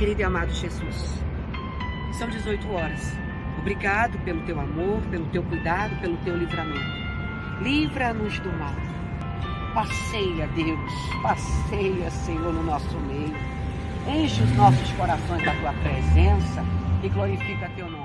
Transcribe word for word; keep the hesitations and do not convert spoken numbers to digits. querido e amado Jesus. São dezoito horas. Obrigado pelo teu amor, pelo teu cuidado, pelo teu livramento. Livra-nos do mal. Passeia, Deus, passeia, Senhor, no nosso meio. Enche os nossos corações da tua presença e glorifica teu nome.